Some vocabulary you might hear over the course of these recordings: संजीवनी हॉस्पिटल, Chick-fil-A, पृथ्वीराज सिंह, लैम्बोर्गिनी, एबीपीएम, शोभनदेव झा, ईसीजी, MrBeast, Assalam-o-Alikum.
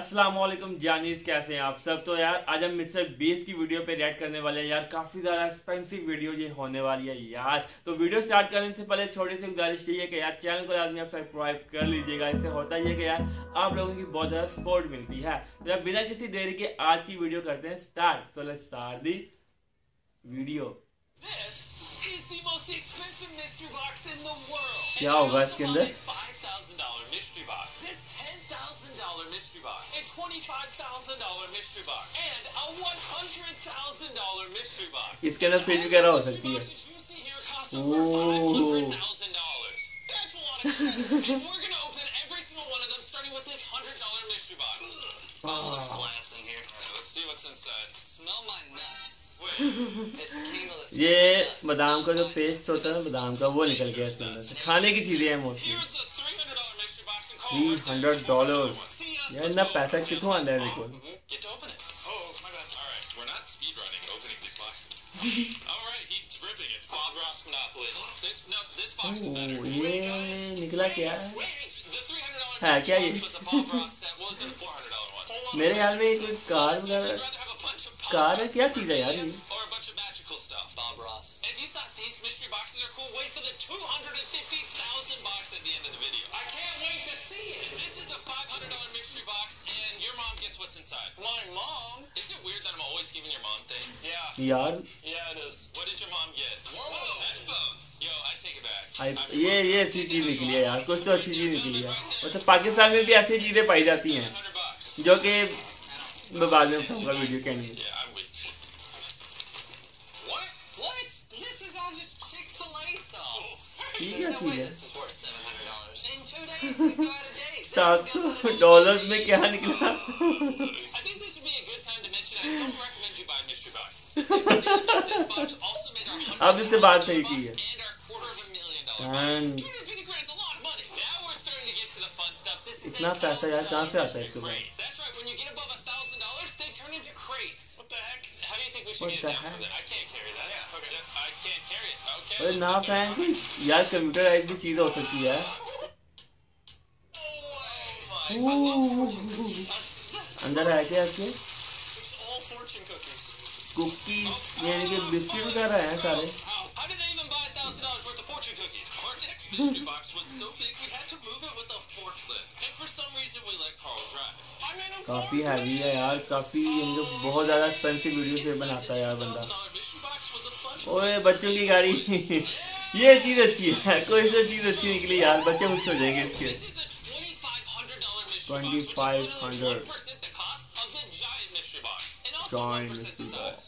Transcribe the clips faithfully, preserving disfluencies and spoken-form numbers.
अस्सलाम वालेकुम जानीज, कैसे हैं आप सब। तो यार आज हम मिस्टर बीस्ट की वीडियो पे रिएक्ट करने वाले हैं। यार काफी ज्यादा एक्सपेंसिव वीडियो ये होने वाली है यार। तो वीडियो स्टार्ट करने से पहले छोटी सी गुजारिश यही है कि यार चैनल को आदमी आप सब्सक्राइब कर लीजिएगा। इससे होता ही है कि यार आप लोगों की बहुत ज्यादा सपोर्ट मिलती है। तो यार बिना किसी देरी के आज की वीडियो करते हैं स्टार्ट। तो लेट्स स्टार्ट दी वीडियो। क्या होगा इसके अंदर? A twenty-five thousand dollar mystery box and a one hundred thousand dollar mystery box. इसके अंदर फ्रिज वगैरह हो सकती है। ओह। That's a lot of cash. And we're gonna open every single one of them, starting with this one hundred dollar mystery box. Let's glass in here. Let's see what's inside. Smell my nuts. ये बादाम का जो paste होता है, बादाम का वो निकल गया इसके अंदर से। खाने की चीजें हैं मोस्टली। three hundred dollars. यार ना पैसा कितनों आने हैं देखो। ये निकला क्या है? क्या ये? मेरे यार में कोई कार वगैरह कार है क्या चीज है यार ये? What's inside? My mom. Is it weird that I'm always giving your mom things? Yeah. Yaar. Yeah, it is. What did your mom get? Whoa, headphones. Yo, I take it back. I. ये ये अच्छी चीज निकली है यार, कुछ तो अच्छी चीज निकली है। और तो पाकिस्तान में भी ऐसी चीजें पाई जाती हैं, जो कि मैं बाद में बताऊंगा वीडियो के अंदर। What? What? This is all just Chick-fil-A sauce. ये क्या चीज है? In two days, he's got a date. सात सौ डॉलर में क्या निकला? अब इससे बात सही की है। इतना पैसा यार कहाँ से आता है इसके बाद? अरे ना फ्रेंड यार, कंप्यूटराइज भी चीज हो सकती है। अंदर है क्या इसके? कुकीज यानी कि बिस्किट वगैरह हैं सारे। काफी हैवी है यार, काफी इनको बहुत ज्यादा एक्सपेंसिव वीडियो से बनाता है यार बंदा। ओए बच्चों की गाड़ी ये चीज अच्छी है, कोई सी चीज अच्छी निकली यार, बच्चे खुश हो जाएंगे इसके। twenty-five hundred. Giant mystery box. That's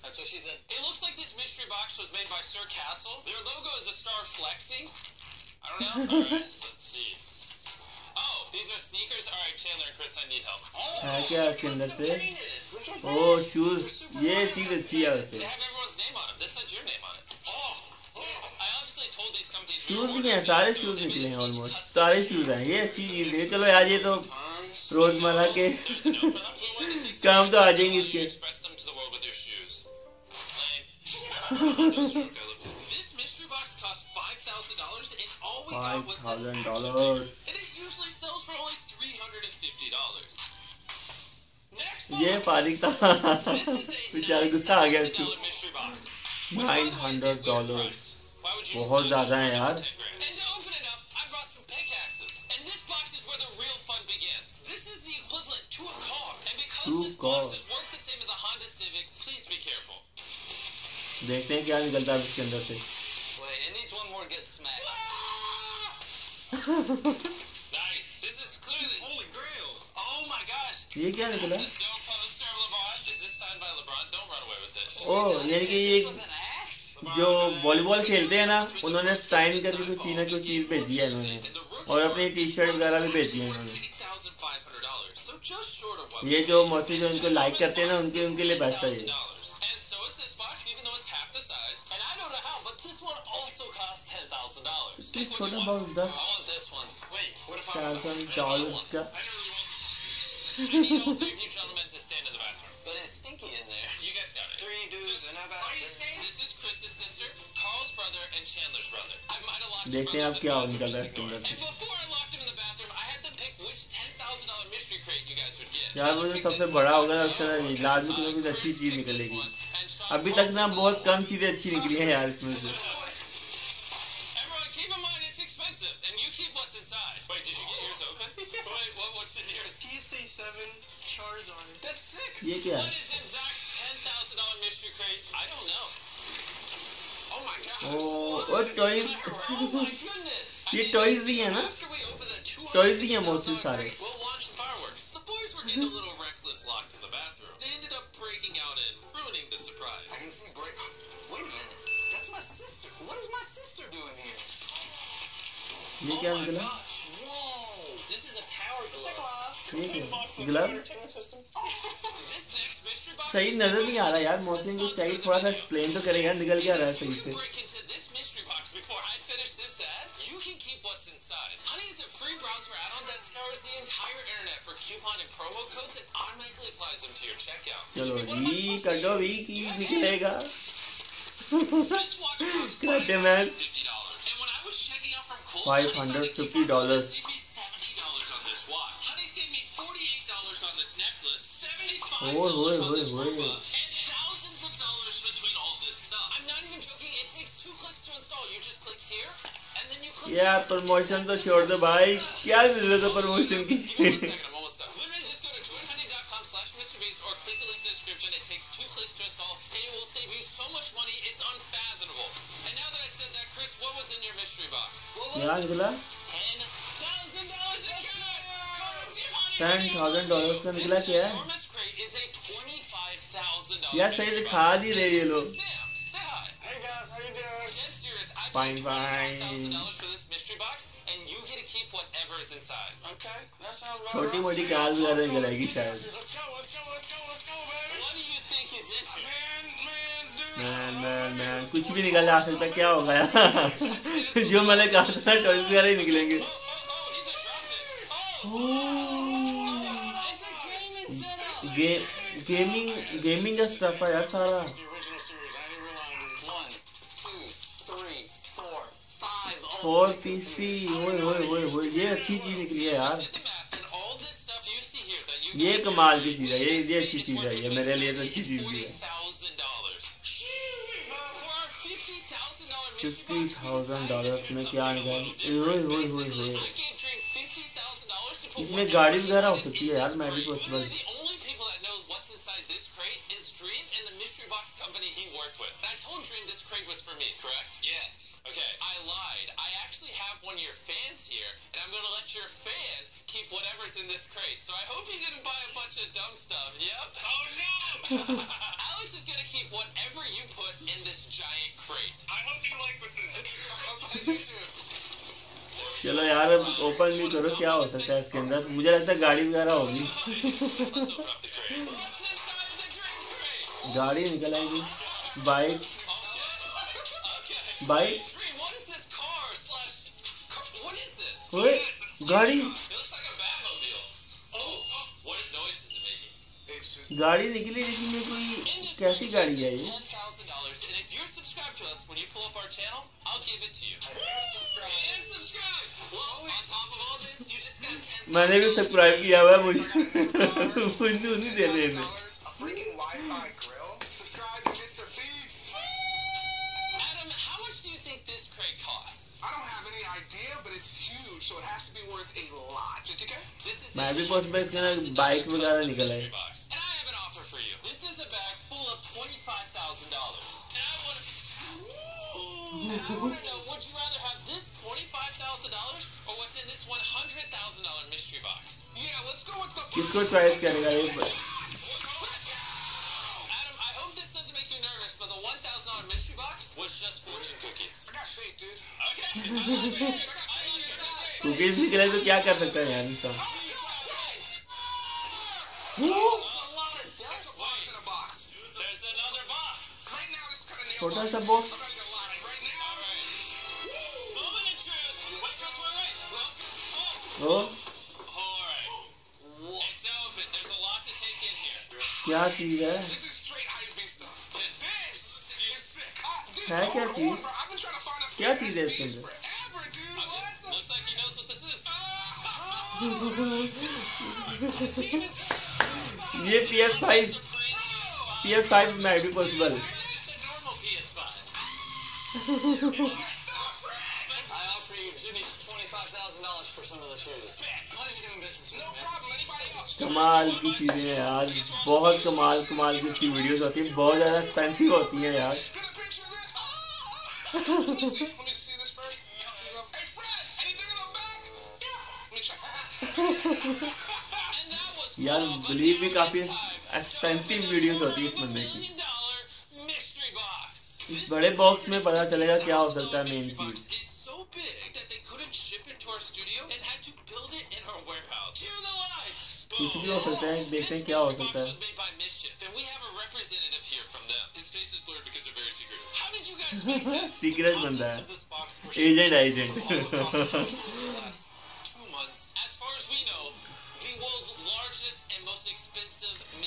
what she said. It looks like this mystery box was made by Sir Castle. Their logo is a star flexing. I don't know. All right, let's see. Oh, these are sneakers. All right, Chandler and Chris, I need help. Oh, क्या सुंदर से? Oh, shoes. ये चीज़ अच्छी है वैसे. They have everyone's name on it. This has your name on it. Oh, I obviously told these companies. Shoes भी हैं, सारे shoes निकले हैं almost. सारे shoes हैं. ये अच्छी चीज़ है। चलो यार ये तो रोजमर्रा के काम तो आ जाएंगे इसके। five thousand dollars. ये फारिक था, बेचारा गुस्सा आ गया इसको। nine hundred dollars. बहुत ज्यादा है यार। देखते हैं क्या निकलता है इसके अंदर से। ये क्या निकला? ओह यानी कि ये जो वॉलीबॉल खेलते हैं ना, उन्होंने साइन करके कुछ चीज ना कुछ चीज भेजी है इन्होंने, और अपनी टी शर्ट वगैरह भी भेजी है इन्होंने। ये जो मोस्टली जो उनको लाइक करते हैं ना, उनके उनके लिए बेस्ट है ये। छोटा बॉक्स दस थाउजेंड डॉलर्स का। देखते हैं आप क्या निकल रहा है। यार वो जो सबसे बड़ा होगा उसका लास्ट में कुछ अच्छी चीज निकलेगी। अभी तक ना बहुत कम चीजें अच्छी निकली हैं यार इसमें से। ये क्या है? ओ टॉयज, ये टॉयज भी है ना, टॉयज भी है बहुत सारे। In a little reckless lock to the bathroom. They ended up breaking out and ruining the surprise. I can see break. Wait a minute. That's my sister. What is my sister doing here? Oh my gosh. Whoa. This is a power glove. Glove. This next mystery box. सही नजर नहीं आ रहा यार मौसम को, चाहिए थोड़ा सा एक्सप्लेन तो करेगा, निकल क्या रहा है सही से। चलो जी कटो भी की निकलेगा कटे man five hundred fifty dollar. ओए ओए ओए ओए यार प्रमोशन तो छोड़ दो भाई, क्या जरूरत है प्रमोशन की। निकला टेन थाउजेंड डॉलर का निकला क्या है यार, सही दिखा ही रहे ये लोग। फाइन फाइन छोटी मोटी कार वगैरह निकलेगी शायद। मैन मैन मैन कुछ भी निकल आ सकता, क्या होगा यार जो मैंने कहा था टॉयज वगैरह ही निकलेंगे। गे, गेमिंग गेमिंग का स्टफ है यार सारा। फोर पीसी ओए ओए ओए ओए ये अच्छी चीज निकली है यार, ये कमाल की चीज है, ये ये अच्छी चीज है, ये मेरे लिए तो अच्छी चीज भी है। फिफ्टी थाउजेंड डॉलर में क्या निकाल, इसमें गाड़ी वगैरह हो सकती है यार, मैं भी पॉसिबल। चलो यार अब ओपन भी करो, क्या हो सकता है इसके अंदर, मुझे लगता है गाड़ी वगैरह होगी। गाड़ी निकल आएगी, बाइक बाइक गाड़ी गाड़ी निकली, लेकिन ये कोई कैसी गाड़ी है ये। When you pull up our channel, I'll give it to you. And subscribe. Well, on top of all this, you just got ten. मैंने भी सब्सक्राइब किया हुआ है, मुझे मुझे नहीं दे रहे हैं। Freaking Wi-Fi grill. Subscribe to MrBeast. Adam, how much do you think this crate costs? I don't have any idea, but it's huge, so it has to be worth a lot. ठीक है? This is. मैं भी बहुत बार इसका bike वगैरह निकला है। And I have an offer for you. This is a bag full of twenty-five thousand dollars. And I want to know, would you rather have this twenty-five thousand dollars or what's in this one hundred thousand dollars mystery box? Yeah, let's go with the... इसको try करेगा ये पर। Adam, I hope this doesn't make you nervous, but the one thousand dollars mystery box was just fortune cookies. I got faith, dude. Okay. Cookies निकले तो क्या कर सकते हैं यार इंसान। छोटा सा बॉक्स। क्या चीज है, है क्या चीज, क्या चीज है इसके अंदर। ये P S five P S five में भी पॉसिबल। कमाल की चीजें हैं यार, बहुत कमाल कमाल की इसकी वीडियोस होती है, बहुत ज्यादा एक्सपेंसिव होती है यार। यार बिलीव भी काफी एक्सपेंसिव वीडियोस होती है इस बंदे की। इस बड़े बॉक्स में पता चलेगा क्या हो सकता है मेन चीज। कुछ भी हो सकता है, देखते हैं क्या हो सकता है। सीक्रेट बंदा है, एजेंट एजेंट।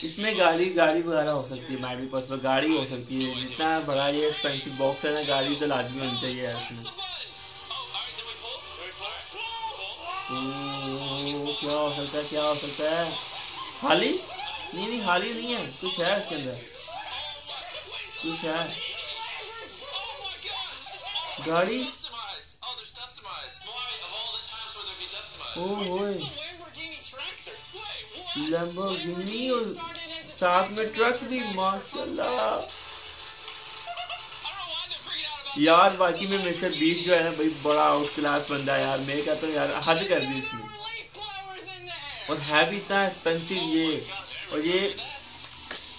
इसमें गाड़ी गाड़ी वगैरह हो सकती है, मैडी पास पर गाड़ी हो सकती है। जितना बड़ा ये एक्सपेंसिव बॉक्स है ना, गाड़ी तो लाजमी होनी चाहिए इसमें। क्या हो सकता है, क्या हो सकता है? हाली नहीं, नहीं हाली नहीं है, कुछ है इसके अंदर, कुछ है। गाड़ी, ओह होए लैम्बोर्गिनी और साथ में ट्रक भी, माशाल्लाह। यार बाकी में मिस्टर बीस्ट जो है ना भाई, बड़ा आउट क्लास बंदा है यार, मेरे का तो यार हद कर दी इसमें। और है भी इतना एक्सपेंसिव ये, और ये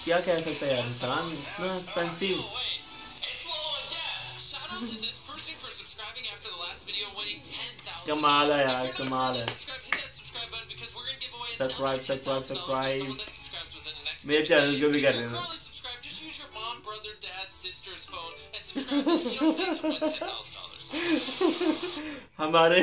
क्या कह सकता है यार इंसान, इतना एक्सपेंसिव। कमाल है यार, कमाल है। सब्सक्राइब सब्सक्राइब सब्सक्राइब मेरे चैनल को भी कर लेना। हमारे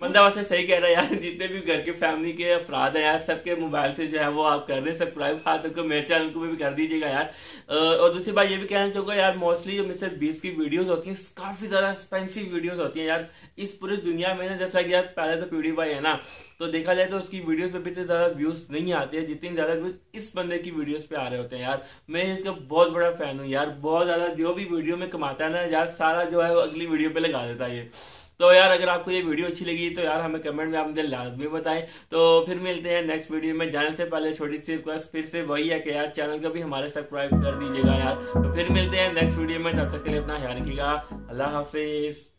बंदा वैसे सही कह रहा है यार, जितने भी घर के फैमिली के अफराद है यार, सबके मोबाइल से जो है वो आप कर दें सब्सक्राइब, हाँ तो मेरे चैनल को भी कर दीजिएगा यार। और दूसरी बात ये भी कहना चाहूंगा यार, मोस्टली जो मिस्टर बीस्ट की वीडियोस होती हैं, काफी ज्यादा एक्सपेंसिव वीडियोस होती हैं यार इस पूरी दुनिया में ना। जैसा कि यार पहले तो पीडी भाई है ना, तो देखा जाए तो उसकी वीडियोस पे भी इतने ज्यादा व्यूज नहीं आते हैं जितने ज्यादा व्यूज इस बंदे की वीडियोस पे आ रहे होते हैं यार। मैं इसका बहुत बड़ा फैन हूँ यार, बहुत ज्यादा जो भी वीडियो में कमाता है ना यार, सारा जो है वो अगली वीडियो पे लगा देता है ये। तो यार अगर आपको ये वीडियो अच्छी लगी तो यार हमें कमेंट में आप मुझे लाजमी बताएं। तो फिर मिलते हैं नेक्स्ट वीडियो में। जाने से पहले छोटी सी रिक्वेस्ट फिर से वही है कि यार चैनल को भी हमारे सब्सक्राइब कर दीजिएगा यार। तो फिर मिलते हैं नेक्स्ट वीडियो में, तब तक के लिए अपना ख्याल रखिएगा। अल्लाह हाफिज।